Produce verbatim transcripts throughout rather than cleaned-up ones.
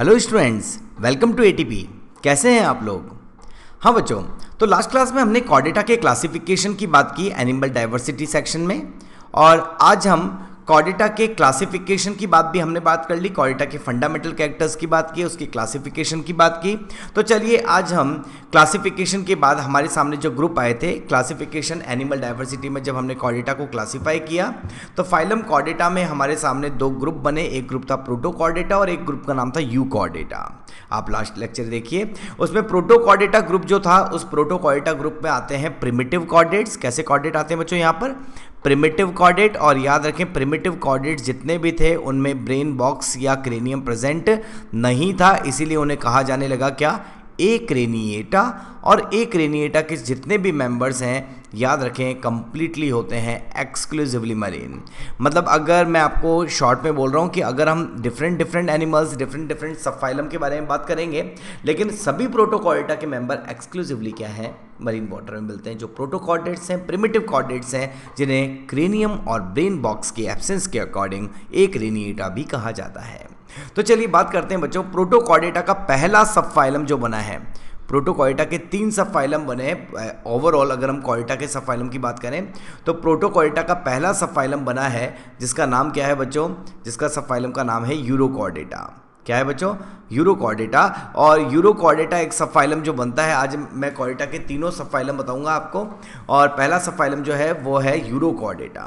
Hello students, welcome to A T P. कैसे हैं आप लोग? हाँ बच्चों, तो लास्ट क्लास में हमने कॉर्डेटा के क्लासिफिकेशन की बात की एनिमल डाइवर्सिटी सेक्शन में, और आज हम कॉर्डेटा के क्लासिफिकेशन की बात भी हमने बात कर ली। कॉर्डेटा के फंडामेंटल कैरेक्टर्स की बात की, उसके क्लासिफिकेशन की बात की। तो चलिए आज हम क्लासिफिकेशन के बाद हमारे सामने जो ग्रुप आए थे क्लासिफिकेशन एनिमल डाइवर्सिटी में, जब हमने कॉर्डेटा को क्लासिफाई किया तो फाइलम कॉर्डेटा में हमारे सामने दो ग्रुप बने। एक ग्रुप था प्रोटोकॉर्डेटा और एक ग्रुप का नाम था यूकॉर्डेटा। आप लास्ट लेक्चर देखिए, उसमें प्रोटोकॉर्डेटा ग्रुप जो था, उस प्रोटोकॉर्डेटा ग्रुप में आते हैं प्रिमिटिव कॉर्डेट्स। कैसे कॉर्डेट आते हैं बच्चों? यहाँ पर प्रिमिटिव कॉर्डेट। और याद रखें, प्रिमिटिव कॉर्डेट्स जितने भी थे उनमें ब्रेन बॉक्स या क्रेनियम प्रेजेंट नहीं था, इसीलिए उन्हें कहा जाने लगा क्या, एक्रेनिएटा। और एक्रेनिएटा के जितने भी मेंबर्स हैं, याद रखें, कंप्लीटली होते हैं एक्सक्लूसिवली मरीन। मतलब अगर मैं आपको शॉर्ट में बोल रहा हूँ कि अगर हम different different animals, different different subphylum के बारे में बात करेंगे, लेकिन सभी प्रोटोकॉर्डेटा के मेंबर एक्सक्लूसिवली क्या हैं, मरीन वाटर में मिलते हैं। जो प्रोटोकॉर्डेट्स हैं, प्रिमिटिव कॉर्डेट्स हैं, जिन्हें क्रेनियम और ब्रेन बॉक्स की एब्सेंस के अकॉर्डिंग एक्रेनिएटा भी कहा जाता है। तो चलिए बात करते हैं बच्चों प्रोटोकॉर्डेटा का पहला सबफाइलम जो बना है। प्रोटोकॉर्डेटा के तीन सबफाइलम बने ओवरऑल। अगर हम कॉर्डेटा के सबफाइलम की बात करें तो प्रोटोकॉर्डेटा का पहला सबफाइलम बना है, जिसका नाम क्या है बच्चों, जिसका सबफाइलम का नाम है यूरोकॉर्डेटा। क्या है बच्चों? यूरोकॉर्डेटा। और यूरोकॉर्डेटा एक सबफाइलम जो बनता है, आज मैं कॉर्डेटा के तीनों सबफाइलम बताऊंगा आपको, और पहला सबफाइलम जो है वो है यूरोकॉर्डेटा।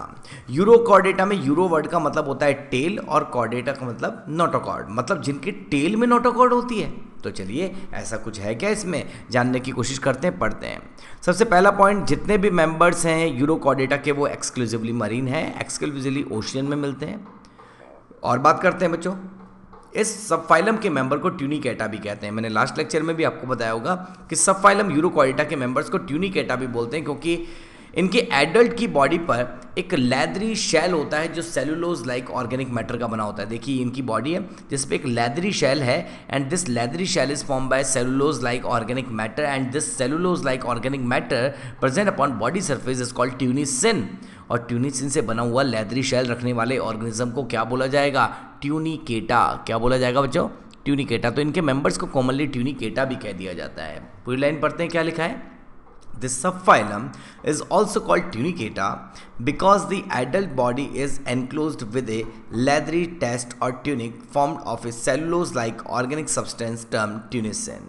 यूरोकॉर्डेटा में यूरो वर्ड का मतलब होता है टेल, और कॉर्डेटा का मतलब नोटोकॉर्ड, मतलब जिनके टेल में नोटोकॉर्ड होती है। तो चलिए ऐसा कुछ है क्या इसमें, जानने की कोशिश करते हैं, पढ़ते हैं। सबसे पहला पॉइंट, जितने भी मेंबर्स हैं यूरोकॉर्डेटा के वो एक्सक्लूसिवली मरीन हैं, एक्सक्लूसिवली ओशियन में मिलते हैं। और बात करते हैं बच्चों, इस सबफाइलम के मेंबर को ट्यूनिकेटा भी कहते हैं। मैंने लास्ट लेक्चर में भी आपको बताया होगा कि सबफाइलम यूरोकॉर्डेटा के मेंबर्स को ट्यूनिकेटा भी बोलते हैं, क्योंकि इनके एडल्ट की बॉडी पर एक लैदरी शैल होता है जो सेलुलोज लाइक ऑर्गेनिक मैटर का बना होता है। देखिए, इनकी बॉडी है जिस पे एक लैदरी शैल है, and this leathery shell is form by cellulose like organic matter, and this cellulose like organic matter present upon body surface is called tunicin. और ट्यूनिसिन से बना हुआ लैदरी शैल रखने वाले ऑर्गेनिज्म को क्या बोला जाएगा? ट्यूनिकेटा। क्या बोला जाएगा बच्चों? ट्यूनिकेटा। तो इनके मेंबर्स को कॉमनली ट्यूनिकेटा भी कह दिया जाता है। पूरी लाइन पढ़ते हैं, क्या लिखा है। This subphylum is also called tunicata because the adult body is enclosed with a leathery test or tunic formed of a cellulose-like organic substance termed tunicin.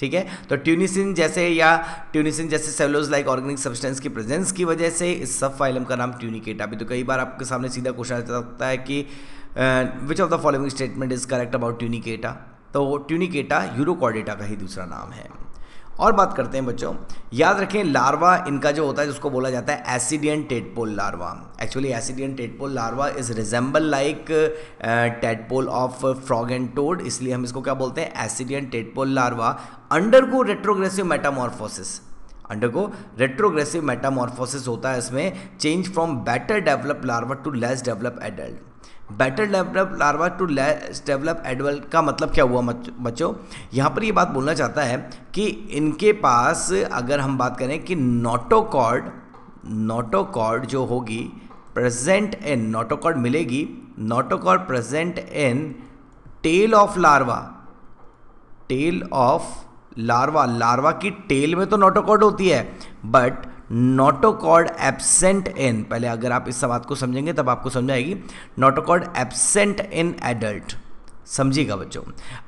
ठीक है, तो ट्यूनिसिन जैसे या ट्यूनिसिन जैसे सेलुलोज लाइक ऑर्गेनिक सब्सटेंस की presence की वजह से इस सब फाइलम का नाम ट्यूनिकेटा भी। तो कई बार आपके सामने सीधा क्वेश्चन आ सकता है कि which of the following statement is correct about Tunicata. तो ट्यूनिकेटा यूरोकॉर्डेटा का ही दूसरा नाम है। और बात करते हैं बच्चों, याद रखें लार्वा इनका जो होता है जिसको बोला जाता है ascidian tadpole larva. Actually ascidian tadpole larva is resemble like tadpole of frog and toad, इसलिए हम इसको क्या बोलते हैं, ascidian tadpole larva. Undergo retrogressive metamorphosis, undergo retrogressive metamorphosis होता है इसमें, change from better develop larva to less develop adult. Better develop larva to less develop adult का मतलब क्या हुआ बच्चों? यहाँ पर ये बात बोलना चाहता है कि इनके पास, अगर हम बात करें कि नोटोकॉर्ड, नोटोकॉर्ड जो होगी प्रेजेंट इन, नोटोकॉर्ड मिलेगी, notochord present in tail of larva, tail of larva, larva की टेल में तो नोटोकॉर्ड होती है, बट नोटोकॉर्ड एब्सेंट इन, पहले अगर आप इस बात को समझेंगे तब आपको समझ आएगी, नोटोकॉर्ड एब्सेंट इन एडल्ट। समझिएगा बच्चों,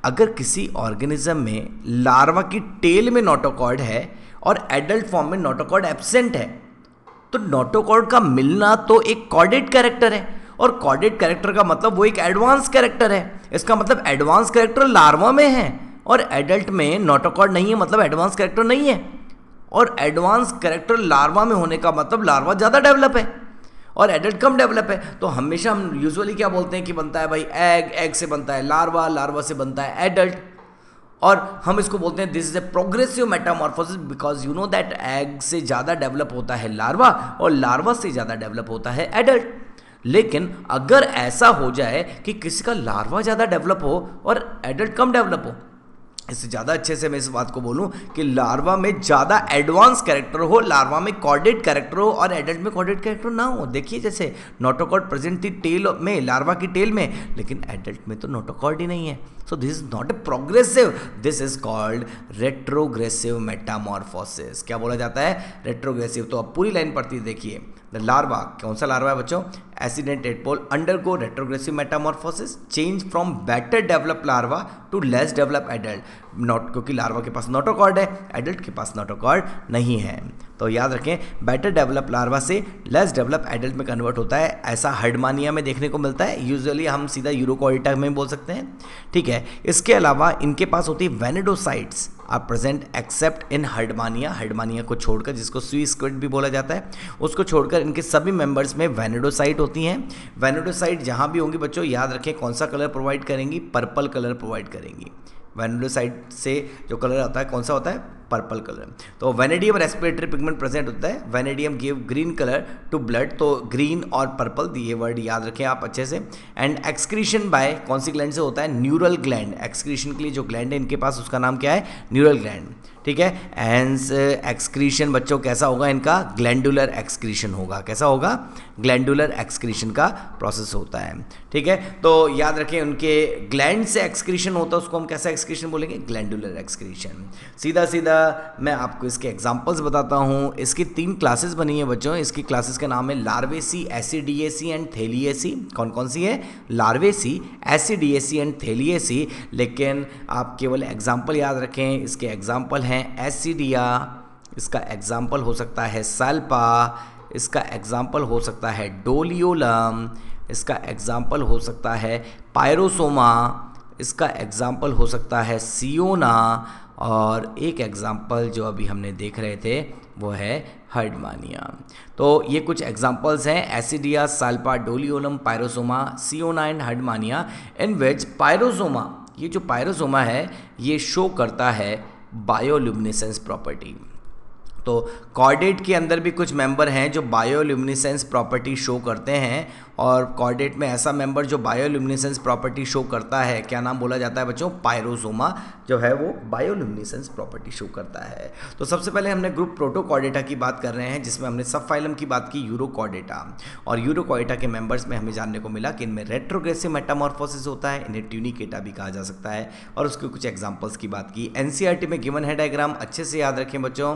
अगर किसी ऑर्गेनिज्म में लार्वा की टेल में नोटोकॉर्ड है और एडल्ट फॉर्म में नोटोकॉर्ड एब्सेंट है, तो नोटोकॉर्ड का मिलना तो एक कॉर्डेट कैरेक्टर है, और कॉर्डेट कैरेक्टर का मतलब वो एक एडवांस कैरेक्टर है। इसका मतलब एडवांस कैरेक्टर लार्वा में है और एडल्ट में नोटोकॉर्ड नहीं है, मतलब एडवांस कैरेक्टर नहीं है। और एडवांस कैरेक्टर लार्वा में होने का मतलब लार्वा ज़्यादा डेवलप है और एडल्ट कम डेवलप है। तो हमेशा हम यूजुअली क्या बोलते हैं कि बनता है भाई एग, एग से बनता है लार्वा, लार्वा से बनता है एडल्ट, और हम इसको बोलते हैं this is a progressive metamorphosis because you know that egg से ज़्यादा डेवलप होता है लार्वा और लार्वा से ज़्यादा डेवलप होता है एडल्ट। लेकिन अगर ऐसा हो जाए कि किसी का लार्वा ज़्यादा डेवलप हो और एडल्ट कम डेवलप हो, इससे ज़्यादा अच्छे से मैं इस बात को बोलूँ कि लार्वा में ज़्यादा एडवांस कैरेक्टर हो, लार्वा में कॉर्डेड कैरेक्टर हो और एडल्ट में कॉर्डेड कैरेक्टर ना हो। देखिए जैसे नोटोकॉर्ड प्रेजेंट थी टेल में, लार्वा की टेल में, लेकिन एडल्ट में तो नोटोकॉर्ड ही नहीं है। So this is not a progressive, this is called retrogressive metamorphosis. क्या बोला जाता है? रेट्रोग्रेसिव। तो अब पूरी लाइन पढ़ती देखिए। द लार्वा, कौन सा लार्वा है बच्चों? Ascidian tadpole under go retrogressive metamorphosis, change from better develop larva to less develop adult. Not क्योंकि लार्वा के पास नोटोकॉर्ड है, एडल्ट के पास नोटोकॉर्ड नहीं है। तो याद रखें, बेटर डेवलप लार्वा से लेस डेवलप एडल्ट में कन्वर्ट होता है। ऐसा हर्डमानिया में देखने को मिलता है, यूजुअली हम सीधा यूरोकॉर्डेटा में बोल सकते हैं, ठीक है। इसके अलावा इनके पास होती है vanadocytes are present except in Herdmania. Herdmania को छोड़कर, जिसको स्वी स्क्विड भी बोला जाता है, उसको छोड़कर इनके सभी मेंबर्स में वेनेडोसाइट होती हैं। वेनेडोसाइट जहाँ भी होंगी बच्चों, याद रखें कौन सा कलर प्रोवाइड करेंगी? पर्पल कलर प्रोवाइड करेंगी। वेनेडोसाइट से जो कलर आता है कौन सा होता है? Purple colour. तो वेनेडियम रेस्पिरेटरी पिगमेंट प्रेजेंट होता है। Vanadium give green colour to blood, तो ग्रीन और पर्पल ये वर्ड याद रखें आप अच्छे से। एंड एक्सक्रीशन बाय कौन सी ग्लैंड से होता है? Neural gland. एक्सक्रीशन के लिए जो ग्लैंड है इनके पास, उसका नाम क्या है? न्यूरल ग्लैंड, ठीक है। हैंस एक्सक्रीशन बच्चों कैसा होगा इनका? ग्लैंडुलर एक्सक्रीशन होगा। कैसा होगा? ग्लैंडुलर एक्सक्रीशन का प्रोसेस होता है, ठीक है। तो याद रखें उनके ग्लैंड से एक्सक्रीशन होता है, उसको हम कैसा एक्सक्रीशन बोलेंगे? Glandular excretion. सीधा सीधा मैं आपको इसके एग्जांपल्स बताता हूँ। इसकी तीन क्लासेस बनी है बच्चों। इसकी क्लासेस का नाम है लार्वेसी, एसिडिएसी एंड थैलिएसी। कौन कौन सी है? Larvacea, Ascidiacea and Thaliacea. लेकिन आप केवल एग्जाम्पल याद रखें। इसके एग्जाम्पल हैं एसिडिया, इसका एग्जाम्पल हो सकता है साल्पा, इसका एग्जाम्पल हो सकता है डोलियोलम, इसका एग्जाम्पल हो सकता है पायरोसोमा, इसका एग्जाम्पल हो सकता है सियोना, और एक एग्जाम्पल जो अभी हमने देख रहे थे वो है हर्डमानिया। तो ये कुछ एग्जाम्पल्स हैं, Ascidia, salpa, Doliolum, pyrosoma, Siona and Herdmania, in which Pyrosoma, ये जो पायरोसोमा है ये शो करता है बायोल्यूमिनेसेंस प्रॉपर्टी। तो कॉर्डेट के अंदर भी कुछ मेंबर हैं जो बायोल्यूमिनेसेंस प्रॉपर्टी शो करते हैं, और कॉर्डेट में ऐसा मेंबर जो बायोल्यूमिनेसेंस प्रॉपर्टी शो करता है, क्या नाम बोला जाता है बच्चों? पायरोसोमा जो है वो बायोल्यूमिनेसेंस प्रॉपर्टी शो करता है। तो सबसे पहले हमने ग्रुप प्रोटोकॉर्डेटा की बात कर रहे हैं, जिसमें हमने सब फाइलम की बात की, यूरोकॉर्डेटा। और यूरोकॉर्डेटा के मेंबर्स में हमें जानने को मिला कि इनमें रेट्रोग्रेसिव मेटामॉर्फोसिस होता है, इन्हें ट्यूनिकेटा भी कहा जा सकता है, और उसके कुछ एग्जाम्पल्स की बात की। एनसीईआरटी में गिवन है डायग्राम, अच्छे से याद रखें बच्चों।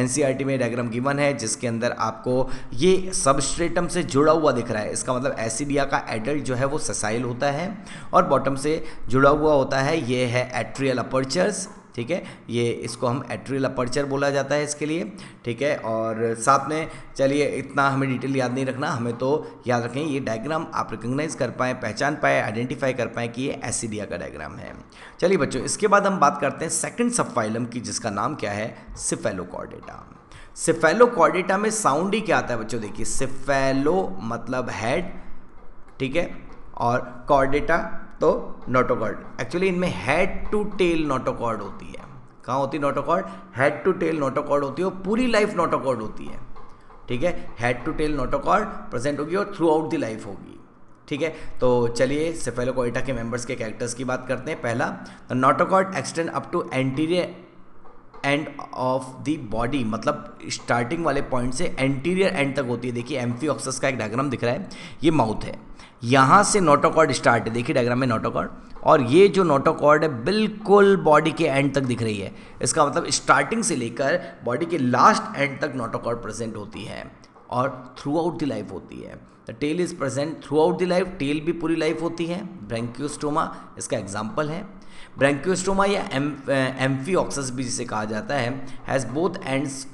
एनसीईआरटी में डायग्राम गिवन है जिसके अंदर आपको ये सबस्ट्रेटम से जुड़ा हुआ दिख रहा है। इसका मतलब एसिडिया का एडल्ट जो है वो ससाइल होता है और बॉटम से जुड़ा हुआ होता है। ये है एट्रियल अपर्चर्स, ठीक है। ये इसको हम एट्रियल अपर्चर बोला जाता है इसके लिए, ठीक है। और साथ में चलिए, इतना हमें डिटेल याद नहीं रखना, हमें तो याद रखें ये डायग्राम आप रिकग्नाइज कर पाएँ, पहचान पाएँ, आइडेंटिफाई कर पाएँ कि ये एसिडिया का डायग्राम है। चलिए बच्चों, इसके बाद हम बात करते हैं सेकंड सबफाइलम की, जिसका नाम क्या है? सिफेलोकॉर्डेटा। सिफेलोकॉर्डेटा में साउंड ही क्या आता है बच्चों? देखिए, सिफेलो मतलब हेड, ठीक है, और कॉर्डेटा तो नोटोकॉर्ड। एक्चुअली इनमें हेड टू टेल नोटोकॉर्ड होती है। कहाँ होती है notochord? Head to tail notochord होती है, और पूरी लाइफ नोटोकॉर्ड होती है, ठीक है। Head to tail notochord present होगी और थ्रू आउट द लाइफ होगी, ठीक है। तो चलिए सेफेलोकॉर्डेटा के मेंबर्स के कैरेक्टर्स की बात करते हैं। पहला, the notochord extend up to anterior end of the body, मतलब स्टार्टिंग वाले पॉइंट से एंटीरियर एंड तक होती है। देखिए एम्फियोक्सस का एक डायग्राम दिख रहा है, ये माउथ है, यहाँ से नोटोकॉर्ड स्टार्ट है, देखिए डायग्राम में नोटोकॉर्ड, और ये जो नोटोकॉर्ड है बिल्कुल बॉडी के एंड तक दिख रही है। इसका मतलब स्टार्टिंग से लेकर बॉडी के लास्ट एंड तक नोटोकॉर्ड प्रेजेंट होती है और थ्रू आउट द लाइफ होती है। The tail is present throughout the life, tail भी पूरी लाइफ होती है। ब्रैंकियोस्टोमा इसका एग्जाम्पल है। ब्रैंकियोस्टोमा या एम्फियोक्सस भी जिसे कहा जाता है, has both ends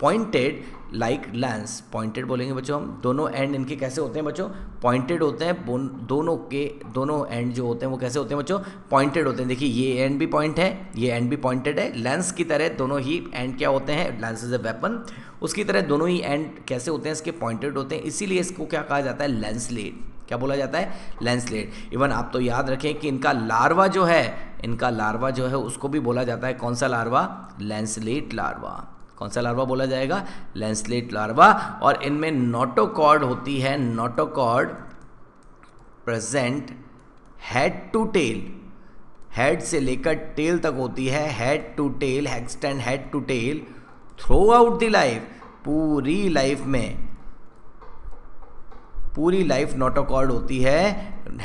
pointed like lance. Pointed बोलेंगे बच्चों हम। दोनों एंड इनके कैसे होते हैं बच्चों? पॉइंटेड होते हैं। दोनों के दोनों एंड जो होते हैं वो कैसे होते हैं बच्चों? पॉइंटेड होते हैं। देखिए ये एंड भी पॉइंट है, ये एंड भी पॉइंटेड है, लेंस की तरह दोनों ही एंड क्या होते हैं? लेंस इज अ वेपन, उसकी तरह दोनों ही एंड कैसे होते हैं इसके? पॉइंटेड होते हैं। इसीलिए इसको क्या कहा जाता है? लैंसलेट। क्या बोला जाता है? लैंसलेट। इवन आप तो याद रखें कि इनका लार्वा जो है, इनका लार्वा जो है उसको भी बोला जाता है कौन सा लार्वा? Lancelet larva. कौन सा लार्वा बोला जाएगा? Lancelet larva. और इनमें नोटोकॉर्ड होती है, notochord present head to tail. Head से लेकर टेल तक होती है, head to tail, extend head to tail throughout the life, पूरी लाइफ में, पूरी लाइफ नोटोकॉर्ड होती है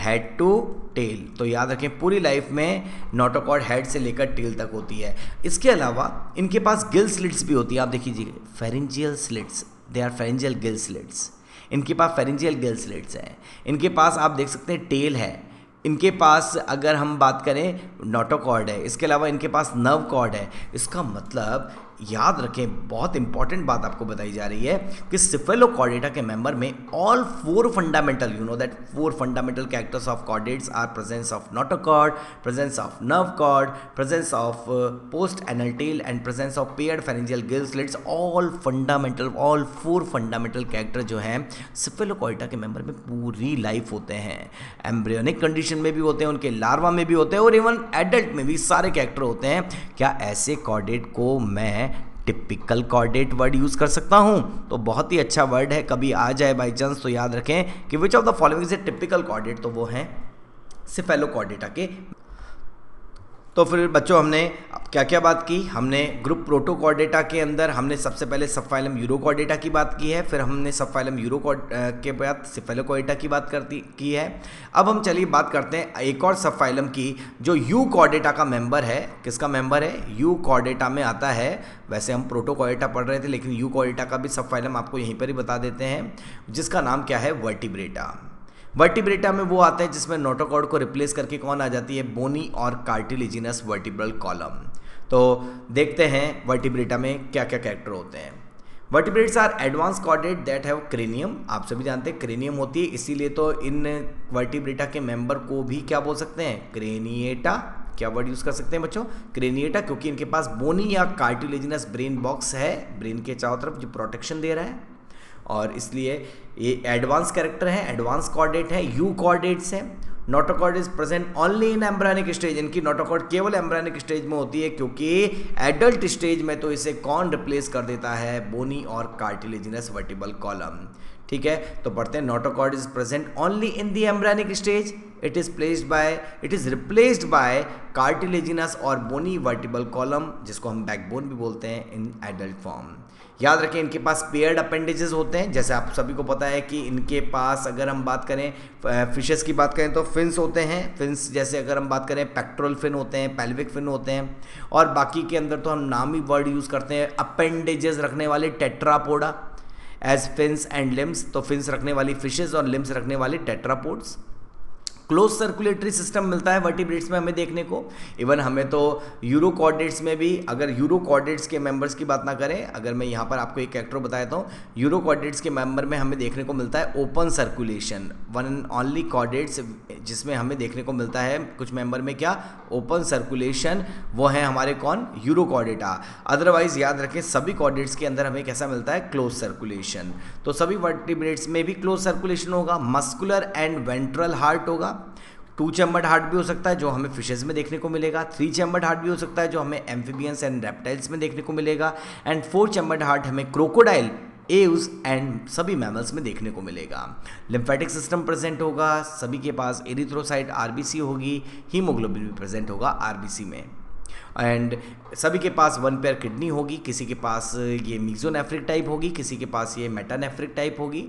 हेड टू टेल। तो याद रखें पूरी लाइफ में नोटोकॉर्ड हेड से लेकर टेल तक होती है। इसके अलावा इनके पास गिल स्लिट्स भी होती है, आप देखिए pharyngeal slits, they are pharyngeal gill slits, इनके पास फेरिंजियल गिल स्लिट्स हैं। इनके पास आप देख सकते हैं टेल है, इनके पास अगर हम बात करें नोटोकॉर्ड है, इसके अलावा इनके पास नर्व कॉर्ड है। इसका मतलब याद रखें, बहुत इंपॉर्टेंट बात आपको बताई जा रही है कि सिफेलोकॉर्डेटा के मेंबर में all four fundamental, you know that four fundamental characters of chordates are presence of notochord, presence of nerve cord, presence of post anal tail and presence of paired pharyngeal gill slits. All fundamental, all four fundamental character जो हैं cephalochordata के member में पूरी life होते हैं। Embryonic condition में भी होते हैं, उनके लार्वा में भी होते हैं और इवन एडल्ट में भी सारे कैरेक्टर होते हैं। क्या ऐसे कॉर्डेट को मैं टिपिकल कॉर्डेट वर्ड यूज कर सकता हूं? तो बहुत ही अच्छा वर्ड है, कभी आ जाए बाई चांस तो याद रखें कि which of the following is a typical chordate, तो वो हैं सिफेलोकॉर्डेटा के। तो फिर बच्चों हमने क्या क्या बात की, हमने ग्रुप प्रोटोकॉर्डेटा के अंदर हमने सबसे पहले सबफाइलम यूरोकॉर्डेटा की बात की है, फिर हमने सबफाइलम यूरोकॉर्ड के बाद सिफेलोकॉर्डेटा की बात करती की है। अब हम चलिए बात करते हैं एक और सबफाइलम की जो यूकॉर्डेटा का मेंबर है। किसका मेंबर है? यूकॉर्डेटा में आता है। वैसे हम प्रोटोकॉर्डेटा पढ़ रहे थे लेकिन यूकॉर्डेटा का भी सबफाइलम आपको यहीं पर ही बता देते हैं, जिसका नाम क्या है? वर्टिब्रेटा। वर्टिब्रेटा में वो आते हैं जिसमें नोटोकॉर्ड को रिप्लेस करके कौन आ जाती है? बोनी और कार्टिलेजिनस वर्टिब्रल कॉलम। तो देखते हैं वर्टिब्रेटा में क्या क्या कैरेक्टर होते हैं। Vertebrates are advance chordate that have cranium. आप सभी जानते हैं क्रेनियम होती है, इसीलिए तो इन वर्टिब्रेटा के मेंबर को भी क्या बोल सकते हैं? क्रेनिएटा। क्या वर्ड यूज कर सकते हैं बच्चों? क्रेनिएटा, क्योंकि इनके पास बोनी या कार्टिलेजिनस ब्रेन बॉक्स है, ब्रेन के चारों तरफ जो प्रोटेक्शन दे रहा है, और इसलिए ये एडवांस कैरेक्टर है, एडवांस कॉर्डेट है, यू कॉर्डेट्स हैं। Notochord is present only in embryonic stage. इनकी नोटोकॉर्ड केवल एम्ब्रियोनिक स्टेज में होती है, क्योंकि एडल्ट स्टेज में तो इसे कौन रिप्लेस कर देता है? बोनी और कार्टिलेजिनस वर्टिब्रल कॉलम। ठीक है, तो पढ़ते हैं, notochord is present only in the embryonic stage, it is placed by it is replaced by cartilaginous और बोनी वर्टिब्रल कॉलम, जिसको हम बैकबोन भी बोलते हैं इन एडल्ट फॉर्म। याद रखें इनके पास पेयर्ड अपेंडेजेस होते हैं, जैसे आप सभी को पता है कि इनके पास अगर हम बात करें फिशेस की बात करें तो फिन्स होते हैं, फिन्स जैसे अगर हम बात करें पेक्टोरल फिन होते हैं, पेल्विक फिन होते हैं, और बाकी के अंदर तो हम नाम ही वर्ड यूज़ करते हैं अपेंडेजेस रखने वाले Tetrapoda as fins and limbs. तो फिन्स रखने वाली फिशेज और लिम्स रखने वाले टेट्रापोड्स। क्लोज सर्कुलेटरी सिस्टम मिलता है वर्टिब्रेट्स में हमें देखने को। इवन हमें तो यूरोकॉर्डेट्स में भी, अगर यूरोकॉर्डेट्स के मेंबर्स की बात ना करें, अगर मैं यहाँ पर आपको एक कैरेक्टर बता देता हूँ, यूरोकॉर्डेट्स के मेंबर में हमें देखने को मिलता है open circulation, one and only chordates जिसमें हमें देखने को मिलता है कुछ मेंबर में क्या? Open circulation. वो हैं हमारे कौन? यूरोकॉर्डेटा। अदरवाइज याद रखें सभी कॉर्डेट्स के अंदर हमें कैसा मिलता है? Close circulation. तो सभी वर्टिब्रेट्स में भी क्लोज सर्कुलेशन होगा, मस्कुलर एंड वेंट्रल हार्ट होगा, टू चैम्बर्ड हार्ट भी हो सकता है जो हमें फिशेज में देखने को मिलेगा, थ्री चैम्बर्ड हार्ट भी हो सकता है जो हमें एम्फीबियंस एंड रेप्टाइल्स में देखने को मिलेगा, एंड फोर चैम्बर्ड हार्ट हमें क्रोकोडाइल, एव्स एंड सभी मैमल्स में देखने को मिलेगा। लिम्फेटिक सिस्टम प्रेजेंट होगा, सभी के पास एरिथ्रोसाइट आरबीसी होगी, हीमोग्लोबिन भी प्रेजेंट होगा आरबीसी में, एंड सभी के पास वन पेयर किडनी होगी, किसी के पास ये मीजोनेफ्रिक टाइप होगी, किसी के पास ये मेटानेफ्रिक टाइप होगी,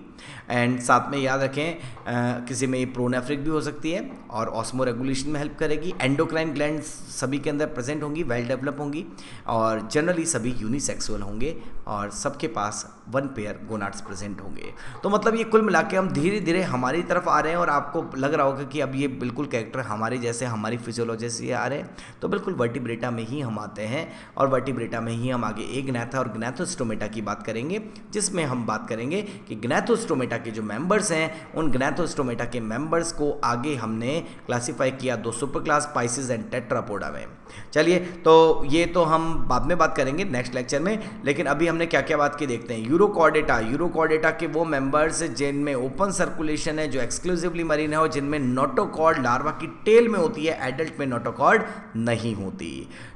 एंड साथ में याद रखें आ, किसी में ये प्रोनेफ्रिक भी हो सकती है और ऑस्मो रेगुलेशन में हेल्प करेगी। एंडोक्राइन ग्लैंड सभी के अंदर प्रेजेंट होंगी, वेल डेवलप होंगी, और जनरली सभी यूनिसेक्सुअल होंगे और सबके पास वन पेयर गोनाड्स प्रेजेंट होंगे। तो मतलब ये कुल मिला के हम धीरे धीरे हमारी तरफ आ रहे हैं, और आपको लग रहा होगा कि अब ये बिल्कुल कैरेक्टर हमारे जैसे, हमारी फिजियोलॉजी से आ रहे हैं, तो बिल्कुल वर्टिब्रेटा में ही हम आते हैं, और वर्टिब्रेटा में ही हम आगे ए ग्नैथा और ग्नैथोस्टोमेटा की बात करेंगे, जिसमें हम बात करेंगे कि ग्नैथोस्टोमेटा के जो मेंबर्स हैं, उन ग्नैथोस्टोमेटा के मेंबर्स को आगे हमने क्लासीफाई किया दो super class, Pisces and Tetrapoda में। चलिए, तो ये तो हम बाद में बात करेंगे नेक्स्ट लेक्चर में, लेकिन अभी हम हमने क्या क्या बात की देखते हैं। यूरोकॉर्डेटा, यूरोकॉर्डेटा के वो मेंबर्स जिनमें ओपन सर्कुलेशन है, जो एक्सक्लूसिवली मरीन है, और जिनमें नोटोकॉर्ड लार्वा की टेल में होती है, एडल्ट में नोटोकॉर्ड नहीं होती।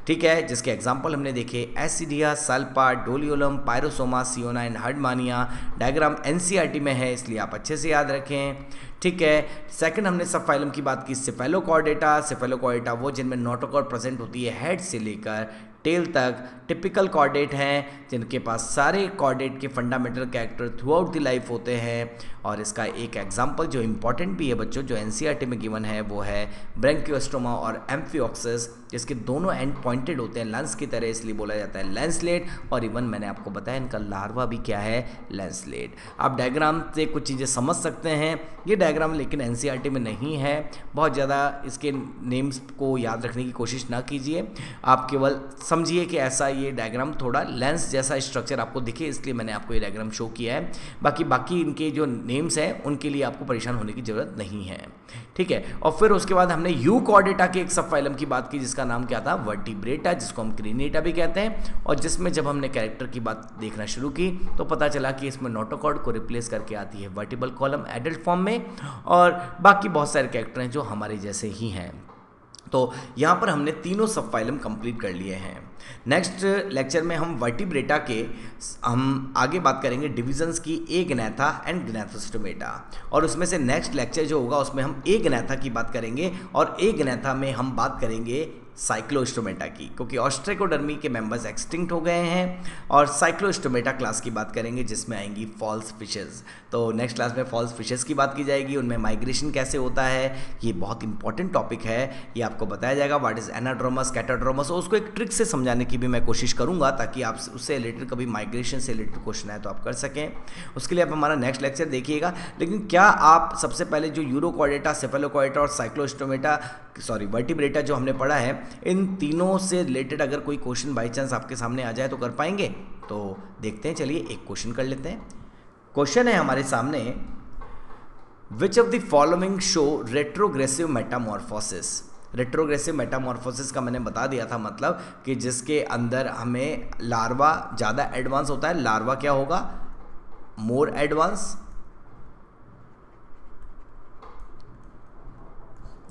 ठीक है, जिसके एग्जाम्पल हमने देखे एसिडिया, salpa, Doliolum, pyrosoma, Siona and Herdmania. Diagram NCERT में है, इसलिए आप अच्छे से याद रखें। ठीक है, सेकंड हमने सब फाइलम की बात की सेफेलोकॉर्डेटा। सेफेलोकॉर्डेटा वो जिनमें नोटोकॉर्ड प्रेजेंट होती है हेड से लेकर टेल तक। टिपिकल कॉर्डेट हैं जिनके पास सारे कॉर्डेट के fundamental character throughout the life होते हैं। और इसका एक एग्जांपल जो इम्पॉर्टेंट भी है बच्चों, जो एनसीईआरटी में गिवन है, वो है ब्रैंकियोस्टोमा और एम्फियोक्सस, जिसके दोनों एंड पॉइंटेड होते हैं लेंस की तरह, इसलिए बोला जाता है लैंसलेट। और इवन मैंने आपको बताया इनका लार्वा भी क्या है, लैंसलेट। आप डायग्राम से कुछ चीज़ें समझ सकते हैं। ये डायग्राम लेकिन एनसीईआरटी में नहीं है, बहुत ज़्यादा इसके नेम्स को याद रखने की कोशिश ना कीजिए। आप केवल समझिए कि ऐसा ये डायग्राम थोड़ा लेंस जैसा स्ट्रक्चर आपको दिखे, इसलिए मैंने आपको ये डायग्राम शो किया है। बाकी बाकी इनके जो नेम्स हैं उनके लिए आपको परेशान होने की ज़रूरत नहीं है। ठीक है, और फिर उसके बाद हमने यूरोकॉर्डेटा के एक सब फाइलम की बात की जिसका नाम क्या था, वर्टिब्रेटा, जिसको हम क्रेनिएटा भी कहते हैं। और जिसमें जब हमने कैरेक्टर की बात देखना शुरू की तो पता चला कि इसमें नोटोकॉर्ड को रिप्लेस करके आती है वर्टिब्रल कॉलम एडल्ट फॉर्म में, और बाकी बहुत सारे कैरेक्टर हैं जो हमारे जैसे ही हैं। तो यहाँ पर हमने तीनों सब फाइलम कंप्लीट कर लिए हैं। नेक्स्ट लेक्चर में हम वर्टिब्रेटा के हम आगे बात करेंगे डिविजन्स की, ए ग्नैथा एंड ग्नैथोस्टोमेटा। और उसमें से नेक्स्ट लेक्चर जो होगा उसमें हम ए ग्नैथा की बात करेंगे, और ए ग्नैथा में हम बात करेंगे साइक्लोस्टोमेटा की, क्योंकि ऑस्ट्रेकोडर्मी के मेंबर्स एक्सटिंक्ट हो गए हैं। और साइक्लोस्टोमेटा क्लास की बात करेंगे जिसमें आएंगी फॉल्स फिशेस। तो नेक्स्ट क्लास में फॉल्स फिशेस की बात की जाएगी, उनमें माइग्रेशन कैसे होता है, ये बहुत इंपॉर्टेंट टॉपिक है, ये आपको बताया जाएगा। व्हाट इज एनाड्रोमस, कैटाड्रोमस, और उसको एक ट्रिक से समझाने की भी मैं कोशिश करूँगा ताकि आप उससे रिलेटेड कभी माइग्रेशन से रिलेटेड क्वेश्चन आए तो आप कर सकें। उसके लिए आप हमारा नेक्स्ट लेक्चर देखिएगा। लेकिन क्या आप सबसे पहले जो यूरोकॉर्डेटा, सेफेलोकॉर्डेटा और साइक्लोस्टोमेटा सॉरी वर्टिब्रेटा जो हमने पढ़ा है, इन तीनों से रिलेटेड अगर कोई क्वेश्चन बाय चांस आपके सामने आ जाए तो कर पाएंगे? तो देखते हैं, चलिए एक क्वेश्चन कर लेते हैं। क्वेश्चन है हमारे सामने, which of the following show retrogressive metamorphosis. Retrogressive metamorphosis का मैंने बता दिया था, मतलब कि जिसके अंदर हमें लार्वा ज़्यादा एडवांस होता है। लार्वा क्या होगा, मोर एडवांस,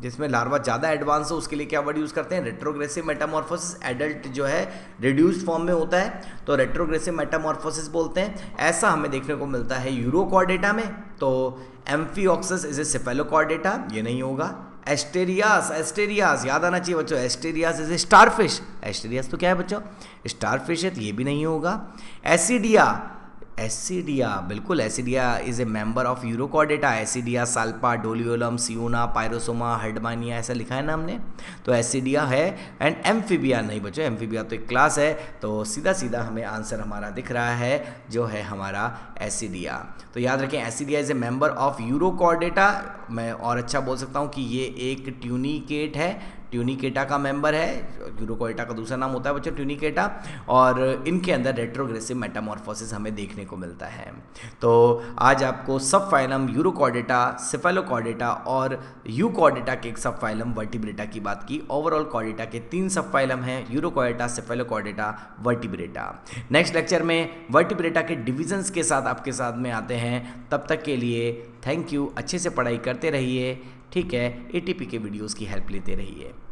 जिसमें लार्वा ज़्यादा एडवांस हो उसके लिए क्या वर्ड यूज़ करते हैं, रेट्रोग्रेसिव मेटामॉर्फोसिस। एडल्ट जो है रिड्यूस्ड फॉर्म में होता है तो रेट्रोग्रेसिव मेटामॉर्फोसिस बोलते हैं। ऐसा हमें देखने को मिलता है यूरोकॉर्डेटा में। तो एम्फियोक्सस इज ए सेफेलोकॉर्डेटा, ये नहीं होगा। एस्टेरियास, एस्टेरियास याद आना चाहिए बच्चों, Asterias is a starfish. Asterias तो क्या है बच्चों, स्टारफिश है, तो ये भी नहीं होगा। एसिडिया, एसिडिया बिल्कुल, एसिडिया is a member of urochordata. एसिडिया, salpa, Doliolum, Siona, pyrosoma, Herdmania ऐसा लिखा है ना हमने, तो एसिडिया है। एंड एम्फीबिया नहीं बच्चों, एम्फीबिया तो एक क्लास है। तो सीधा सीधा हमें आंसर हमारा दिख रहा है जो है हमारा एसिडिया। तो याद रखें एसिडिया is a member of urochordata. मैं और अच्छा बोल सकता हूँ कि ये एक ट्यूनिकेट है, ट्यूनिकेटा का मेंबर है। यूरोकॉर्डेटा का दूसरा नाम होता है बच्चों ट्यूनिकेटा। और इनके अंदर रेट्रोग्रेसिव मेटामॉर्फोसिस हमें देखने को मिलता है। तो आज आपको सब फाइलम यूरोकॉर्डेटा, सेफेलोकॉर्डेटा और यूकॉर्डेटा के एक सब फाइलम वर्टिब्रेटा की बात की। ओवरऑल कॉर्डेटा के तीन सब फाइलम हैं, urochordata, cephalochordata, vertebrata. Next lecture में वर्टिब्रेटा के डिविजन्स के साथ आपके साथ में आते हैं। तब तक के लिए थैंक यू, अच्छे से पढ़ाई करते रहिए। ठीक है, एटीपी के वीडियोस की हेल्प लेते रहिए।